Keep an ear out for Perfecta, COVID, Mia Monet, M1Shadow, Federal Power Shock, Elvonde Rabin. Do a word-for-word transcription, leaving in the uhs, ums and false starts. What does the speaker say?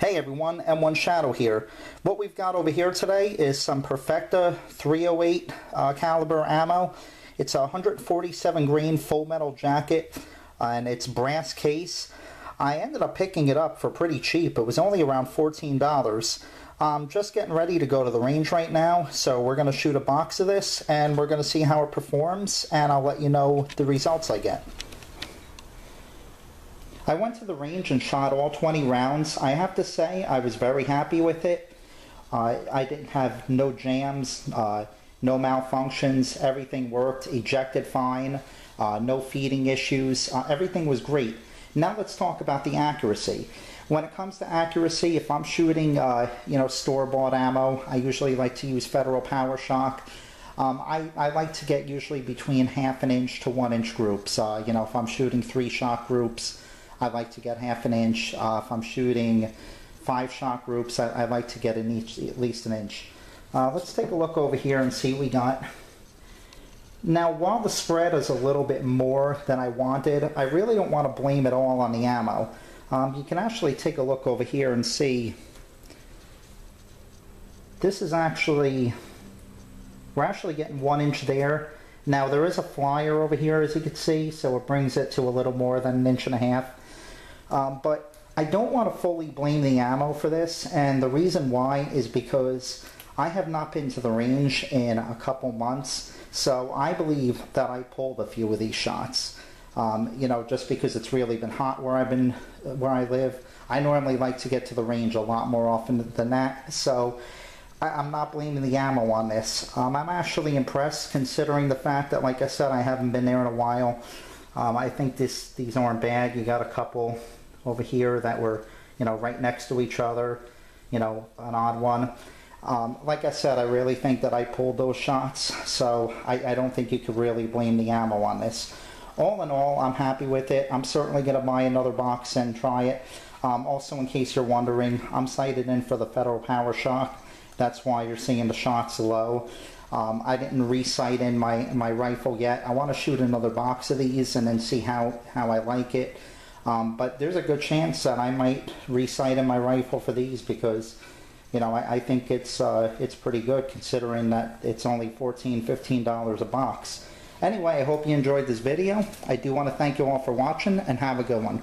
Hey everyone, M one Shadow here. What we've got over here today is some Perfecta three oh eight uh, caliber ammo. It's a one forty-seven grain full metal jacket uh, and it's brass case. I ended up picking it up for pretty cheap. It was only around fourteen dollars. I'm just getting ready to go to the range right now, so we're going to shoot a box of this and we're going to see how it performs, and I'll let you know the results I get. I went to the range and shot all twenty rounds. I have to say I was very happy with it. Uh, I didn't have no jams, uh, no malfunctions. Everything worked, ejected fine, uh, no feeding issues. Uh, everything was great. Now let's talk about the accuracy. When it comes to accuracy, if I'm shooting uh, you know, store-bought ammo, I usually like to use Federal Power Shock. Um, I, I like to get usually between half an inch to one inch groups. Uh, you know, if I'm shooting three shot groups, I like to get half an inch. Uh, if I'm shooting five shot groups, I, I like to get an each, at least an inch. Uh, let's take a look over here and see what we got. Now, while the spread is a little bit more than I wanted, I really don't want to blame it all on the ammo. Um, you can actually take a look over here and see. This is actually, we're actually getting one inch there. Now, there is a flyer over here, as you can see, so it brings it to a little more than an inch and a half. Um, but I don't want to fully blame the ammo for this, and the reason why is because I have not been to the range in a couple months, so I believe that I pulled a few of these shots. Um, you know, just because it's really been hot where I've been, where I live. I normally like to get to the range a lot more often than that, so I, I'm not blaming the ammo on this. Um, I'm actually impressed, considering the fact that, like I said, I haven't been there in a while. Um, I think this these aren't bad. You got a couple over here that were, you know, right next to each other, you know, an odd one. Um, like I said, I really think that I pulled those shots, so I, I don't think you could really blame the ammo on this. All in all, I'm happy with it. I'm certainly going to buy another box and try it. Um, also, in case you're wondering, I'm sighted in for the Federal Power Shock. That's why you're seeing the shots low. Um, I didn't re-sight in my, my rifle yet. I want to shoot another box of these and then see how, how I like it. Um, but there's a good chance that I might re-sight in my rifle for these because, you know, I, I think it's, uh, it's pretty good considering that it's only fourteen, fifteen dollars a box. Anyway, I hope you enjoyed this video. I do want to thank you all for watching and have a good one.